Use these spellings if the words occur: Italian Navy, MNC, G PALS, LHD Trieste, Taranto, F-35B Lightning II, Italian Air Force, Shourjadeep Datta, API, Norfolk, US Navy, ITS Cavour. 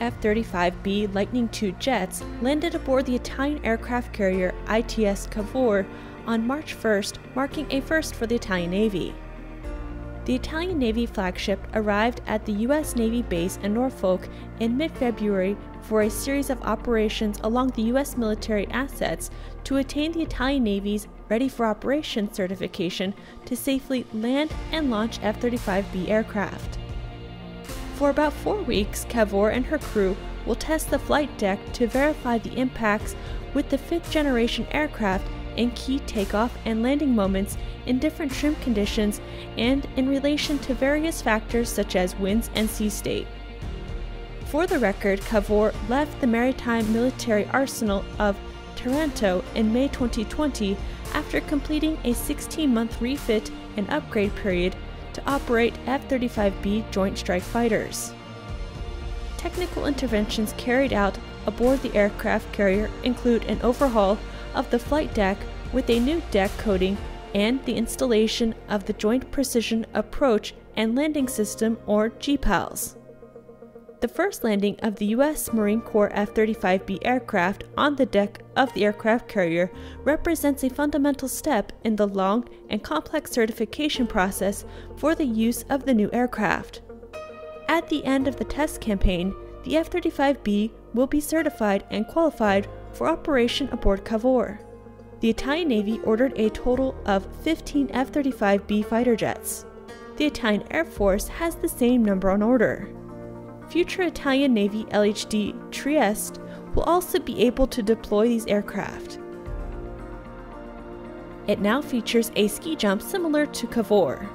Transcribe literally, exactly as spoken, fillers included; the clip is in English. F thirty-five B Lightning two jets landed aboard the Italian aircraft carrier I T S Cavour on March first, marking a first for the Italian Navy. The Italian Navy flagship arrived at the U S Navy base in Norfolk in mid-February for a series of operations along the U S military assets to attain the Italian Navy's Ready for Operations certification to safely land and launch F thirty-five B aircraft. For about four weeks, Cavour and her crew will test the flight deck to verify the impacts with the fifth-generation aircraft in key takeoff and landing moments in different trim conditions and in relation to various factors such as winds and sea state. For the record, Cavour left the maritime military arsenal of Taranto in May twenty twenty after completing a sixteen month refit and upgrade period to operate F thirty-five B Joint Strike Fighters. Technical interventions carried out aboard the aircraft carrier include an overhaul of the flight deck with a new deck coating and the installation of the Joint Precision Approach and Landing System, or G PALS. The first landing of the U S Marine Corps F thirty-five B aircraft on the deck of the aircraft carrier represents a fundamental step in the long and complex certification process for the use of the new aircraft. At the end of the test campaign, the F thirty-five B will be certified and qualified for operation aboard Cavour. The Italian Navy ordered a total of fifteen F thirty-five B fighter jets. The Italian Air Force has the same number on order. Future Italian Navy L H D Trieste will also be able to deploy these aircraft. It now features a ski jump similar to Cavour.